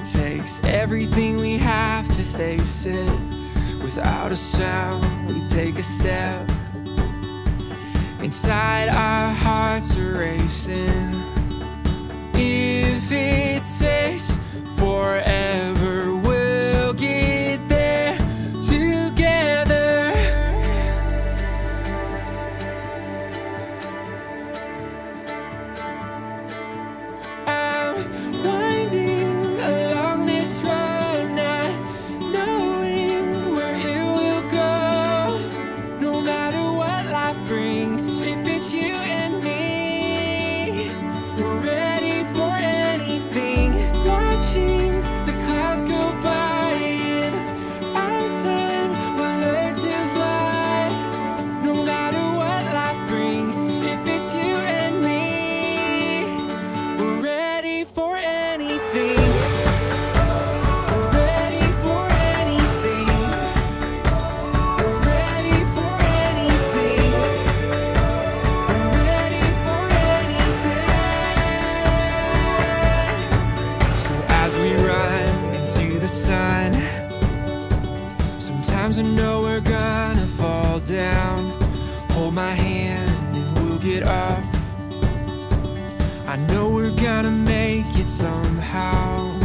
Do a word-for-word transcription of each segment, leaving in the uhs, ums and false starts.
it takes everything we have to face it. Without a sound, we take a step. Inside our hearts are racing. If it takes forever, we'll get there together. I'm winding along this road, not knowing where it will go. No matter what life brings, if it's you and me, we're ready. Sun. Sometimes I know we're gonna fall down. Hold my hand and we'll get up. I know we're gonna make it somehow.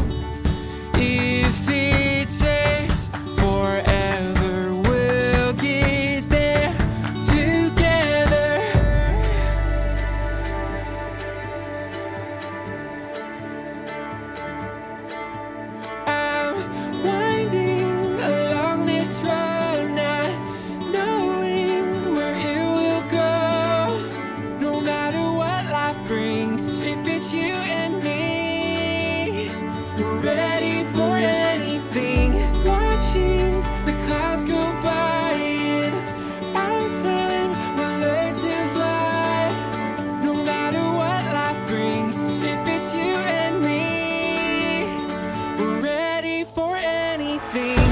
If it takes forever, we'll get there together. We're ready for anything. Watching the clouds go by in our time, we'll learn to fly. No matter what life brings, if it's you and me, we're ready for anything.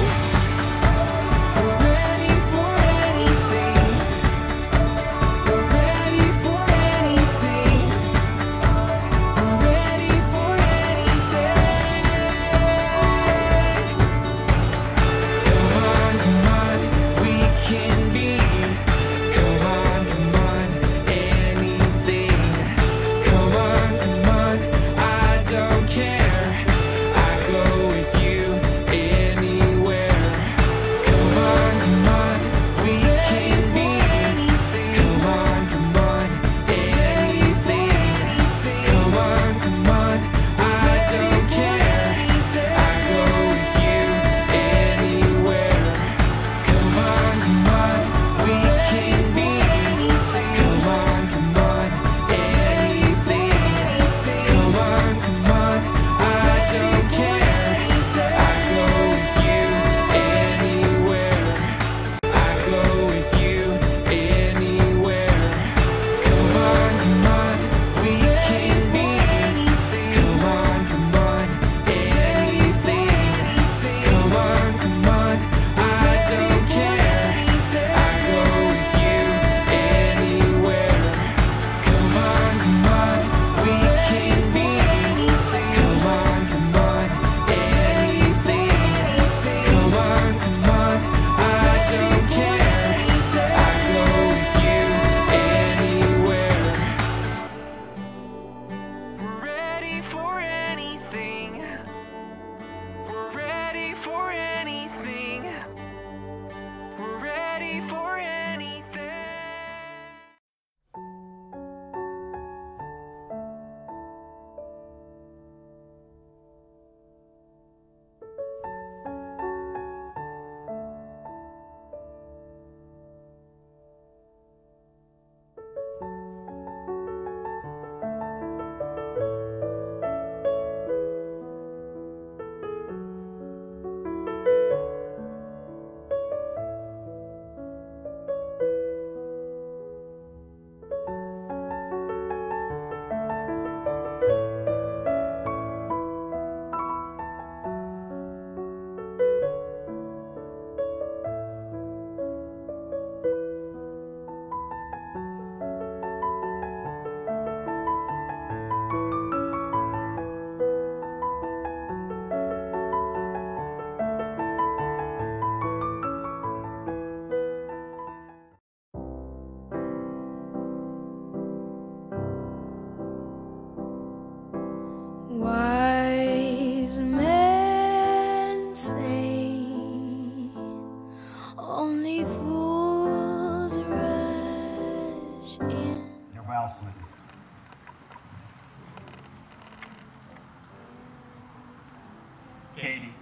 Katie,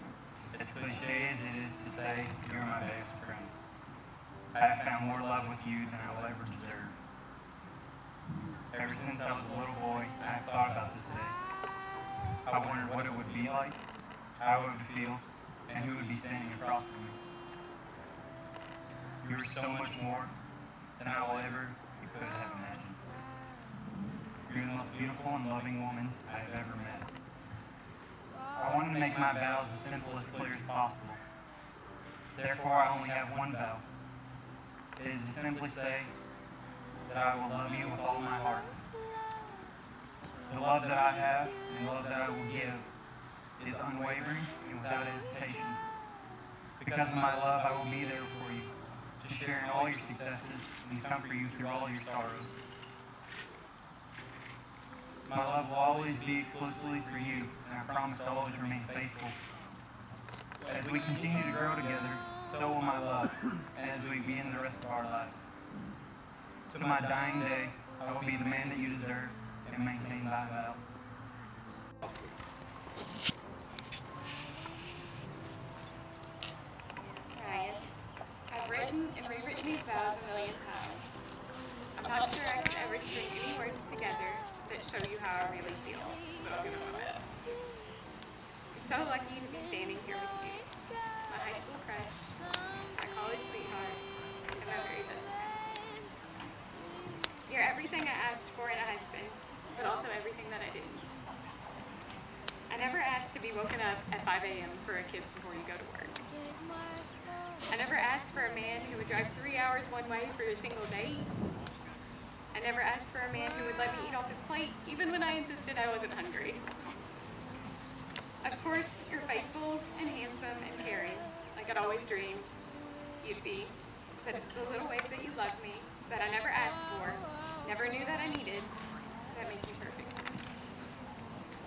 as cliche as it is to say, you're my best friend. I have found more love with you than I will ever deserve. Ever since I was a little boy, I have thought about this day. I wondered what it would be like, how it would feel, and who would be standing across from me. You were so much more than I will ever could have imagined. You're the most beautiful and loving woman I have ever met. I want to make my vows as simple, as clear as possible. Therefore, I only have one vow. It is to simply say that I will love you with all my heart. The love that I have and the love that I will give is unwavering and without hesitation. Because of my love, I will be there for you, to share in all your successes and comfort you through all your sorrows. My love will always be exclusively for you, and I promise to always remain faithful. As we continue to grow together, so will my love, and as we begin the rest of our lives. To my dying day, I will be the man that you deserve, and maintain thy vow. Ryan, I've written and rewritten these vows a million times. I'm not sure I can ever string any words together that show you how I really feel, but I'll do my best. I'm so lucky to be standing here with you, my high school crush, my college sweetheart, and my very best friend. You're everything I asked for in a husband, but also everything that I didn't. I never asked to be woken up at five A M for a kiss before you go to work. I never asked for a man who would drive three hours one way for a single date. I never asked for a man who would let me eat off his plate, even when I insisted I wasn't hungry. Of course, you're faithful and handsome and caring, like I'd always dreamed you'd be. But it's the little ways that you love me, that I never asked for, never knew that I needed, that make you perfect.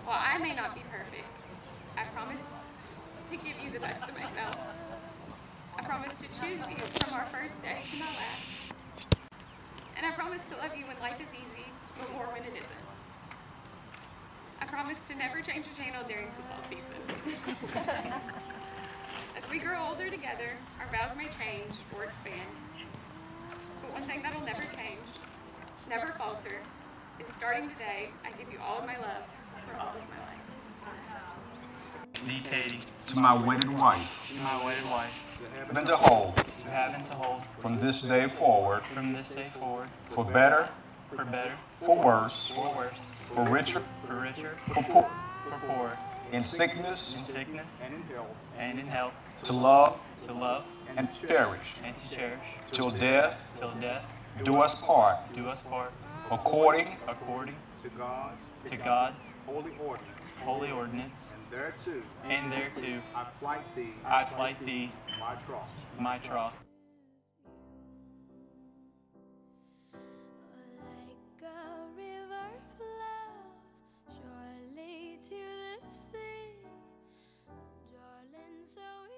While I may not be perfect, I promise to give you the best of myself. I promise to choose you from our first day to my last. And I promise to love you when life is easy, but more when it isn't. I promise to never change the channel during football season. As we grow older together, our vows may change or expand. But one thing that'll never change, never falter, is starting today, I give you all of my love for all of my life. Me, Katie. To my wedded wife. To my wedded wife. Heaven to hold. To heaven to hold. From this day forward. From this day forward. For better. For better. For worse. For worse. For richer. For richer. For poor. For poor. In sickness. In sickness. And in health. And in health. To love. To love. And to cherish. And to cherish. Till death. Till death. Do us part. Do us part. According. According. To God's. To God's. Holy order. Holy ordinance, and thereto, and thereto, I plight thee, I plight thee, my troth, my troth. Like a river flows surely to the sea, darling, so we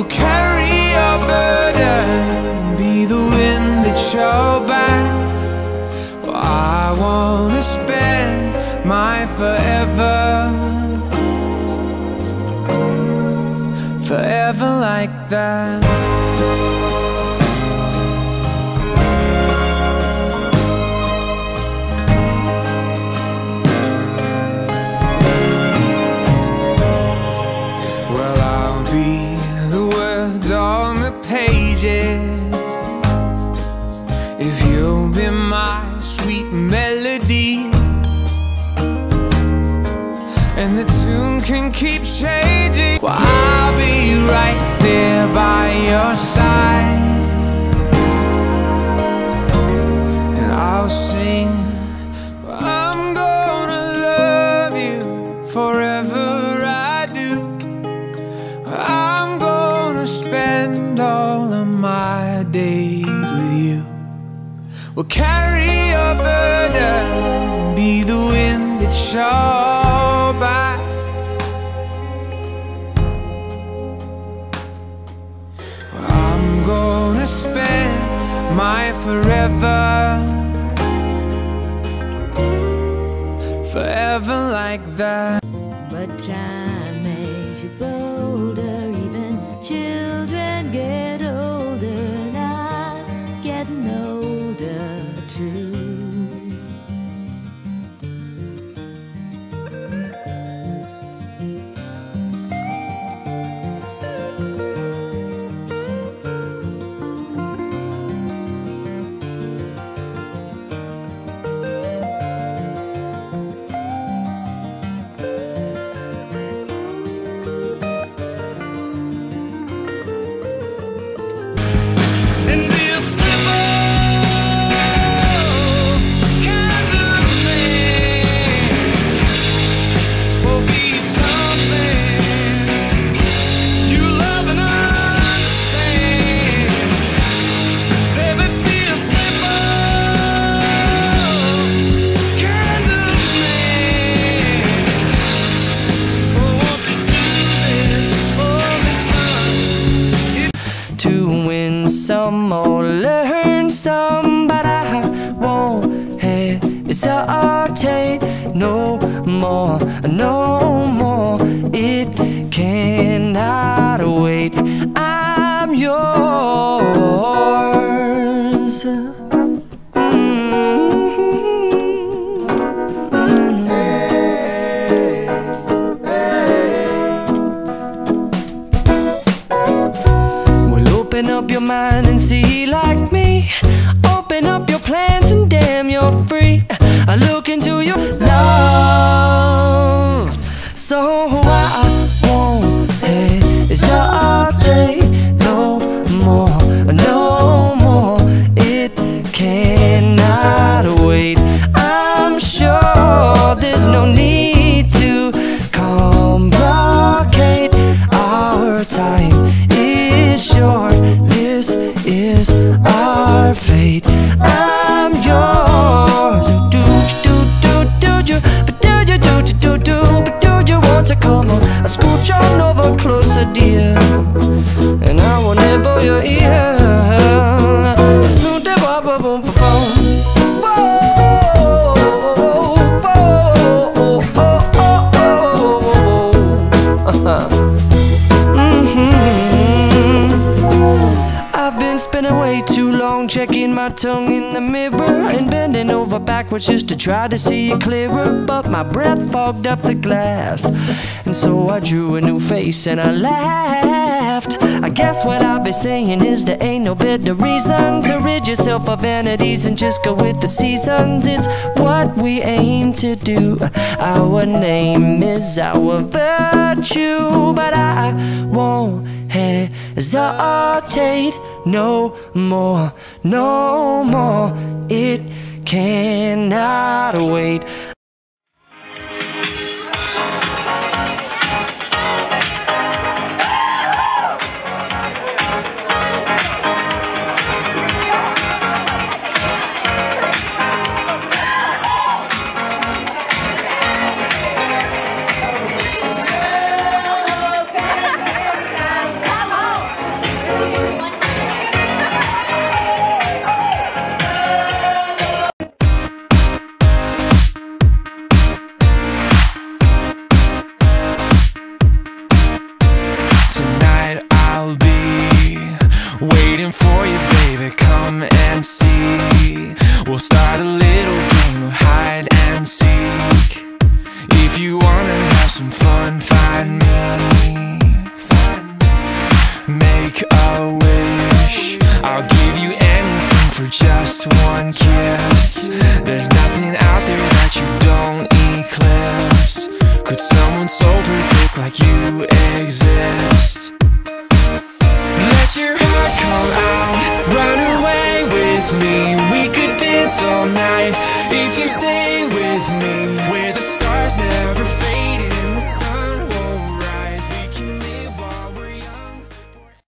we'll carry your burden and be the wind that your back. Well, I wanna spend my forever, forever like that. If you'll be my sweet melody, and the tune can keep changing, well, I'll be right there by your side, and I'll sing, well, I'm gonna love you forever I do. Well, I'm gonna spend all of my days with you. We'll carry your burden. forever, forever like that. But time made you bolder, even children get older, not getting older too. Some or learn some, but I won't hesitate no more, no more. It cannot wait. I'm yours. Open up your mind and see like me. Open up your plans and damn, you're free. I look into your love, so I won't hesitate no more, no more. It cannot wait. I'm sure there's no need to complicate. Our time is short. This is our fate. I'm yours. Do do do do do, but do you do do do, but do you want to come on? I scooch on over closer, dear, and I won't nibble your ear. Spending way too long checking my tongue in the mirror and bending over backwards just to try to see it clearer, but my breath fogged up the glass, and so I drew a new face and I laughed. I guess what I'll be saying is there ain't no better reason to rid yourself of vanities and just go with the seasons. It's what we aim to do. Our name is our virtue, but I won't hesitate no more, no more. It cannot wait. Waiting for you, baby, come and see. We'll start a little game of hide and seek. If you wanna have some fun, find me. Make a wish, I'll give you anything for just one kiss. There's nothing out there that you don't eclipse. Could someone so perfect like you exist? Let your heart come out, run away with me. We could dance all night if you stay with me, where the stars never fall.